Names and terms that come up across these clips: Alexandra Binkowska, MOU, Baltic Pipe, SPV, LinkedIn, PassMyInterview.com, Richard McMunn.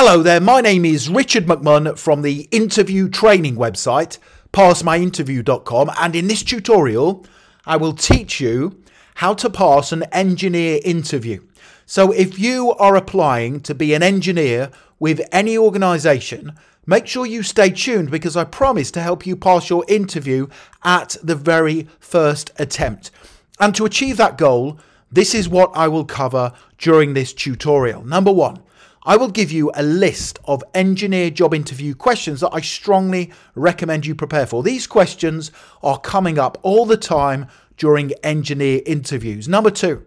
Hello there, my name is Richard McMunn from the interview training website, PassMyInterview.com, and in this tutorial, I will teach you how to pass an engineer interview. So if you are applying to be an engineer with any organisation, make sure you stay tuned because I promise to help you pass your interview at the very first attempt. And to achieve that goal, this is what I will cover during this tutorial. Number one, I will give you a list of engineer job interview questions that I strongly recommend you prepare for. These questions are coming up all the time during engineer interviews. Number two,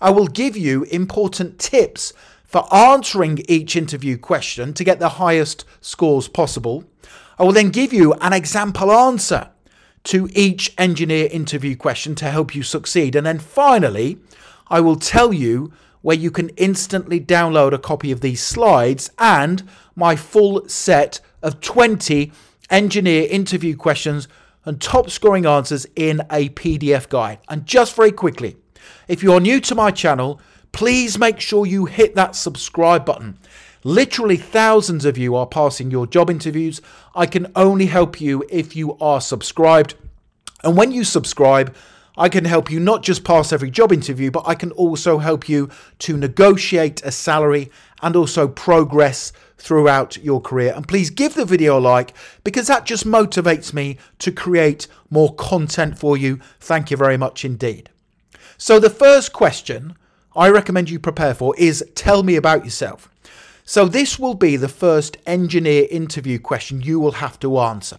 I will give you important tips for answering each interview question to get the highest scores possible. I will then give you an example answer to each engineer interview question to help you succeed. And then finally, I will tell you where you can instantly download a copy of these slides and my full set of 20 engineer interview questions and top scoring answers in a PDF guide. And just very quickly, if you're new to my channel, please make sure you hit that subscribe button. Literally thousands of you are passing your job interviews. I can only help you if you are subscribed. And when you subscribe, I can help you not just pass every job interview, but I can also help you to negotiate a salary and also progress throughout your career. And please give the video a like because that just motivates me to create more content for you. Thank you very much indeed. So the first question I recommend you prepare for is tell me about yourself. So this will be the first engineer interview question you will have to answer.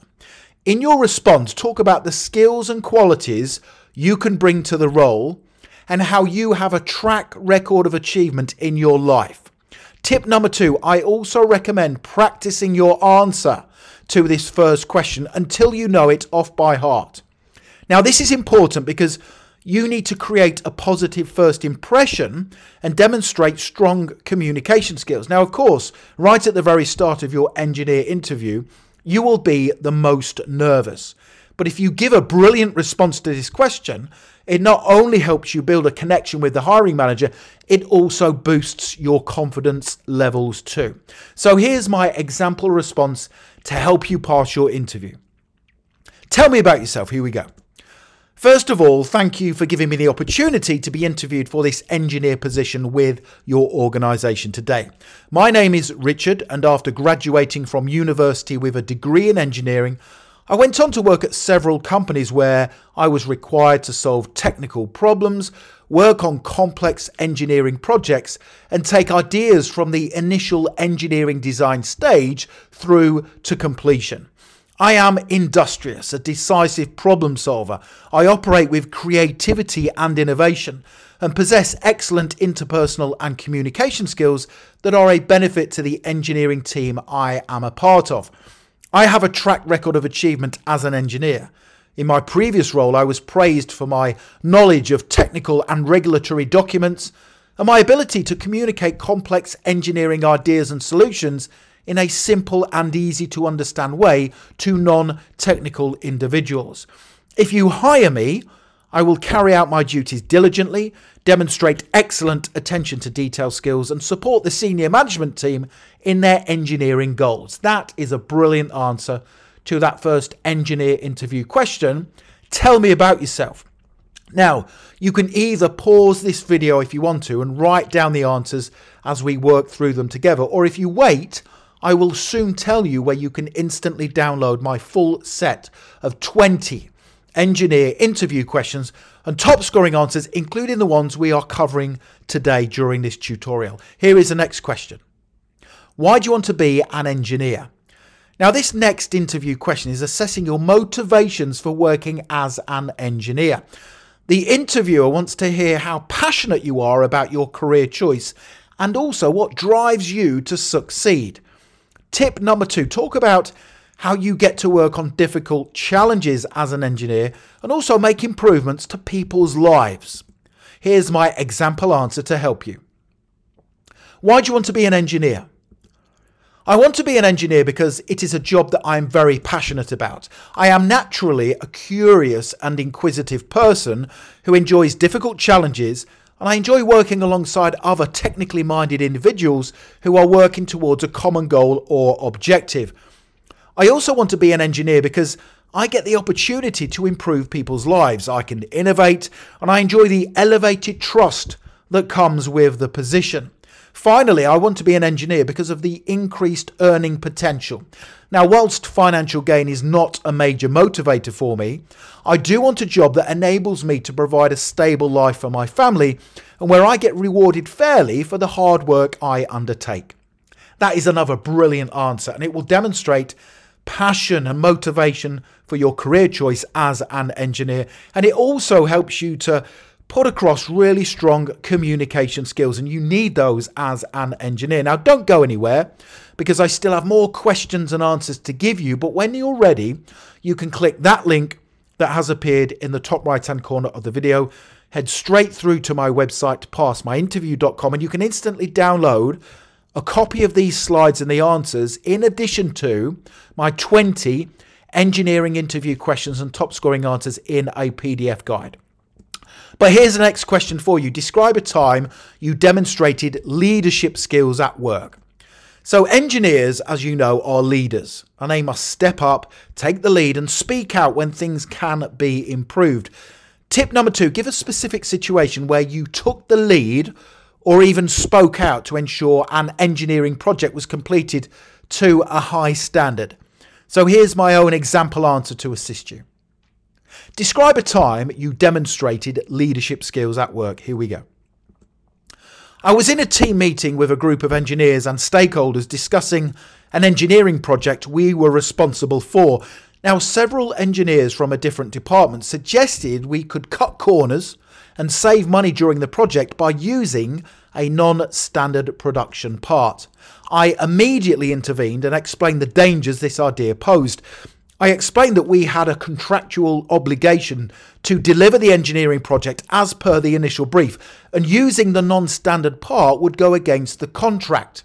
In your response, talk about the skills and qualities you can bring to the role and how you have a track record of achievement in your life. Tip number two, I also recommend practicing your answer to this first question until you know it off by heart. Now, this is important because you need to create a positive first impression and demonstrate strong communication skills. Now, of course, right at the very start of your engineer interview, you will be the most nervous. But if you give a brilliant response to this question, it not only helps you build a connection with the hiring manager, it also boosts your confidence levels too. So here's my example response to help you pass your interview. Tell me about yourself. Here we go. First of all, thank you for giving me the opportunity to be interviewed for this engineer position with your organisation today. My name is Richard, and after graduating from university with a degree in engineering, I went on to work at several companies where I was required to solve technical problems, work on complex engineering projects, and take ideas from the initial engineering design stage through to completion. I am industrious, a decisive problem solver. I operate with creativity and innovation and possess excellent interpersonal and communication skills that are a benefit to the engineering team I am a part of. I have a track record of achievement as an engineer. In my previous role, I was praised for my knowledge of technical and regulatory documents and my ability to communicate complex engineering ideas and solutions in a simple and easy to understand way to non-technical individuals. If you hire me, I will carry out my duties diligently, demonstrate excellent attention to detail skills, and support the senior management team in their engineering goals. That is a brilliant answer to that first engineer interview question. Tell me about yourself. Now, you can either pause this video if you want to and write down the answers as we work through them together, or if you wait, I will soon tell you where you can instantly download my full set of 20 engineer interview questions and top scoring answers, including the ones we are covering today during this tutorial. Here is the next question. Why do you want to be an engineer? Now, this next interview question is assessing your motivations for working as an engineer. The interviewer wants to hear how passionate you are about your career choice and also what drives you to succeed. Tip number two, talk about how you get to work on difficult challenges as an engineer and also make improvements to people's lives. Here's my example answer to help you. Why do you want to be an engineer? I want to be an engineer because it is a job that I am very passionate about. I am naturally a curious and inquisitive person who enjoys difficult challenges and I enjoy working alongside other technically minded individuals who are working towards a common goal or objective. I also want to be an engineer because I get the opportunity to improve people's lives. I can innovate, and I enjoy the elevated trust that comes with the position. Finally, I want to be an engineer because of the increased earning potential. Now, whilst financial gain is not a major motivator for me, I do want a job that enables me to provide a stable life for my family and where I get rewarded fairly for the hard work I undertake. That is another brilliant answer, and it will demonstrate passion and motivation for your career choice as an engineer, and it also helps you to put across really strong communication skills, and you need those as an engineer. Now, don't go anywhere because I still have more questions and answers to give you, but when you're ready, you can click that link that has appeared in the top right hand corner of the video, head straight through to my website PassMyInterview.com, and you can instantly download a copy of these slides and the answers, in addition to my 20 engineering interview questions and top scoring answers in a PDF guide. But here's the next question for you. Describe a time you demonstrated leadership skills at work. So engineers, as you know, are leaders, and they must step up, take the lead, and speak out when things can be improved. Tip number 2, give a specific situation where you took the lead or even spoke out to ensure an engineering project was completed to a high standard. So here's my own example answer to assist you. Describe a time you demonstrated leadership skills at work. Here we go. I was in a team meeting with a group of engineers and stakeholders discussing an engineering project we were responsible for. Now, several engineers from a different department suggested we could cut corners and save money during the project by using a non-standard production part. I immediately intervened and explained the dangers this idea posed. I explained that we had a contractual obligation to deliver the engineering project as per the initial brief, and using the non-standard part would go against the contract.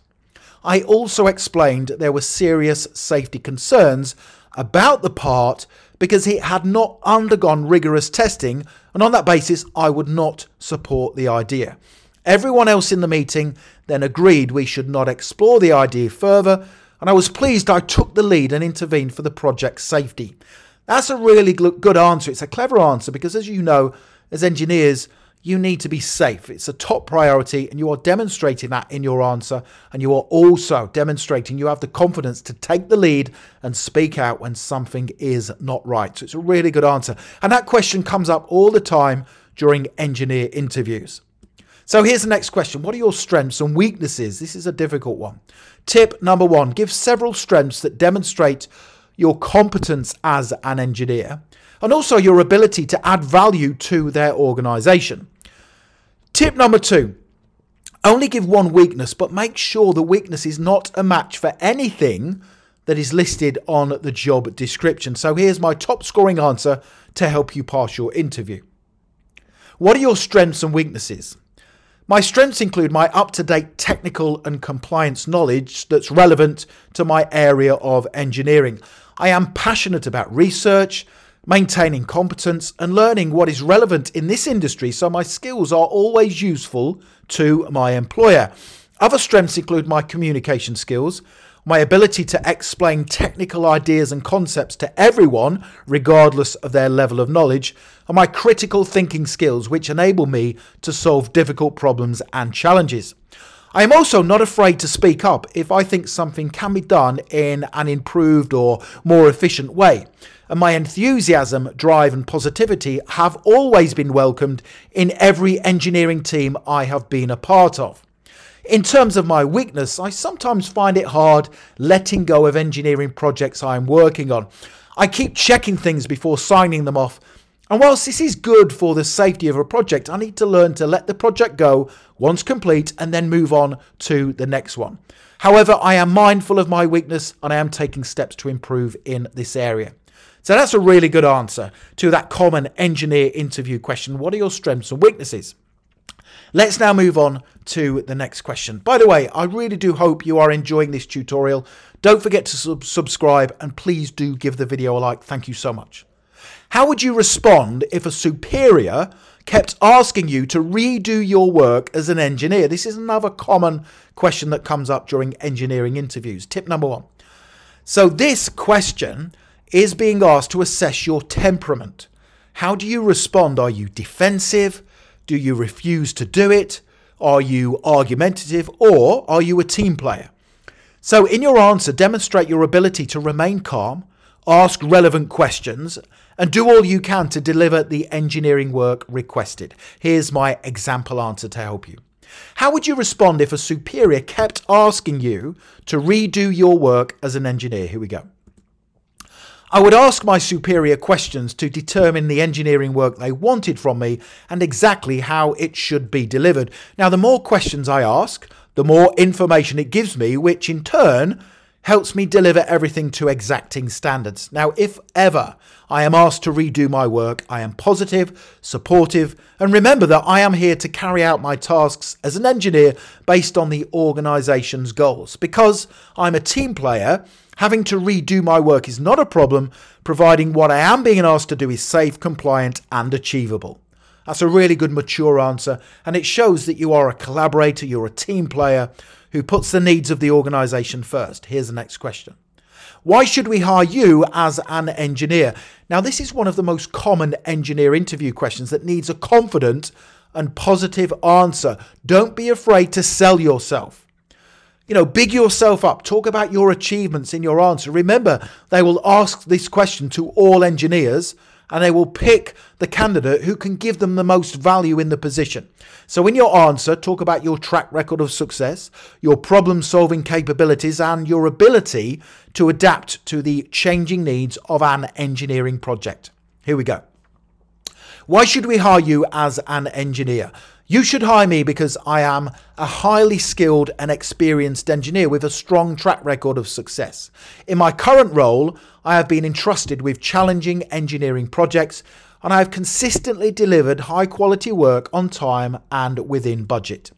I also explained there were serious safety concerns about the part because it had not undergone rigorous testing, and on that basis I would not support the idea. Everyone else in the meeting then agreed we should not explore the idea further, and I was pleased I took the lead and intervened for the project's safety. That's a really good answer. It's a clever answer because, as you know, as engineers, you need to be safe. It's a top priority, and you are demonstrating that in your answer, and you are also demonstrating you have the confidence to take the lead and speak out when something is not right. So it's a really good answer. And that question comes up all the time during engineer interviews. So here's the next question. What are your strengths and weaknesses? This is a difficult one. Tip number 1, give several strengths that demonstrate your competence as an engineer and also your ability to add value to their organization. Tip number 2, only give one weakness, but make sure the weakness is not a match for anything that is listed on the job description. So here's my top scoring answer to help you pass your interview. What are your strengths and weaknesses? My strengths include my up-to-date technical and compliance knowledge that's relevant to my area of engineering. I am passionate about research, maintaining competence, and learning what is relevant in this industry, so my skills are always useful to my employer. Other strengths include my communication skills, my ability to explain technical ideas and concepts to everyone, regardless of their level of knowledge, and my critical thinking skills, which enable me to solve difficult problems and challenges. I am also not afraid to speak up if I think something can be done in an improved or more efficient way. And my enthusiasm, drive, and positivity have always been welcomed in every engineering team I have been a part of. In terms of my weakness, I sometimes find it hard letting go of engineering projects I'm working on. I keep checking things before signing them off, and whilst this is good for the safety of a project, I need to learn to let the project go once complete and then move on to the next one. However, I am mindful of my weakness and I am taking steps to improve in this area. So that's a really good answer to that common engineer interview question. What are your strengths and weaknesses? Let's now move on to the next question. By the way, I really do hope you are enjoying this tutorial. Don't forget to subscribe, and please do give the video a like. Thank you so much. How would you respond if a superior kept asking you to redo your work as an engineer? This is another common question that comes up during engineering interviews. Tip number one. So this question is being asked to assess your temperament. How do you respond? Are you defensive? Do you refuse to do it? Are you argumentative? Or are you a team player? So in your answer, demonstrate your ability to remain calm, ask relevant questions, and do all you can to deliver the engineering work requested. Here's my example answer to help you. How would you respond if a superior kept asking you to redo your work as an engineer? Here we go. I would ask my superior questions to determine the engineering work they wanted from me and exactly how it should be delivered. Now, the more questions I ask, the more information it gives me, which in turn helps me deliver everything to exacting standards. Now, if ever I am asked to redo my work, I am positive, supportive, and remember that I am here to carry out my tasks as an engineer based on the organization's goals. Because I'm a team player, having to redo my work is not a problem, providing what I am being asked to do is safe, compliant, and achievable. That's a really good mature answer, and it shows that you are a collaborator, you're a team player who puts the needs of the organization first. Here's the next question. Why should we hire you as an engineer? Now, this is one of the most common engineer interview questions that needs a confident and positive answer. Don't be afraid to sell yourself. You know, big yourself up. Talk about your achievements in your answer. Remember, they will ask this question to all engineers, and they will pick the candidate who can give them the most value in the position. So in your answer, talk about your track record of success, your problem-solving capabilities, and your ability to adapt to the changing needs of an engineering project. Here we go. Why should we hire you as an engineer? You should hire me because I am a highly skilled and experienced engineer with a strong track record of success. In my current role, I have been entrusted with challenging engineering projects, and I have consistently delivered high-quality work on time and within budget.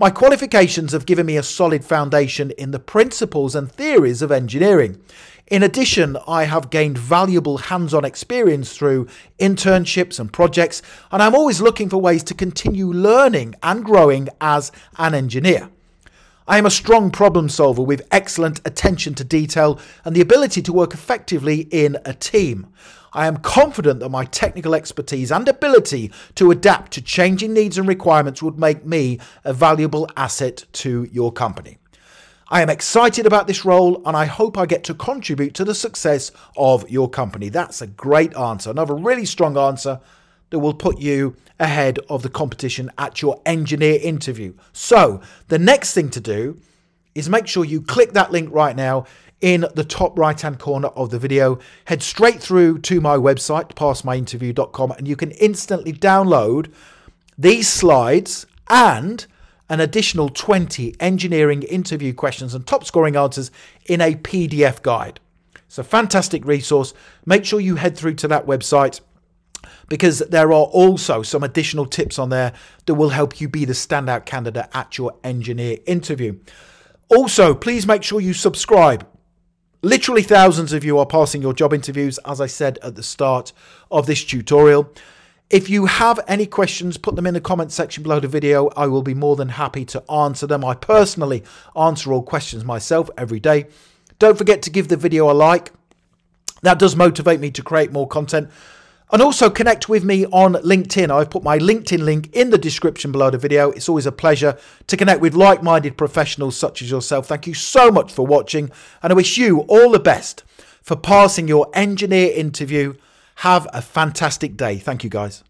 My qualifications have given me a solid foundation in the principles and theories of engineering. In addition, I have gained valuable hands-on experience through internships and projects, and I'm always looking for ways to continue learning and growing as an engineer. I am a strong problem solver with excellent attention to detail and the ability to work effectively in a team. I am confident that my technical expertise and ability to adapt to changing needs and requirements would make me a valuable asset to your company. I am excited about this role, and I hope I get to contribute to the success of your company. That's a great answer. Another really strong answer that will put you ahead of the competition at your engineer interview. So the next thing to do is make sure you click that link right now in the top right-hand corner of the video. Head straight through to my website, PassMyInterview.com, and you can instantly download these slides and an additional 20 engineering interview questions and top scoring answers in a PDF guide. It's a fantastic resource. Make sure you head through to that website, because there are also some additional tips on there that will help you be the standout candidate at your engineer interview. Also, please make sure you subscribe. Literally thousands of you are passing your job interviews, as I said at the start of this tutorial. If you have any questions, put them in the comment section below the video. I will be more than happy to answer them. I personally answer all questions myself every day. Don't forget to give the video a like. That does motivate me to create more content. And also connect with me on LinkedIn. I've put my LinkedIn link in the description below the video. It's always a pleasure to connect with like-minded professionals such as yourself. Thank you so much for watching, and I wish you all the best for passing your engineer interview. Have a fantastic day. Thank you, guys.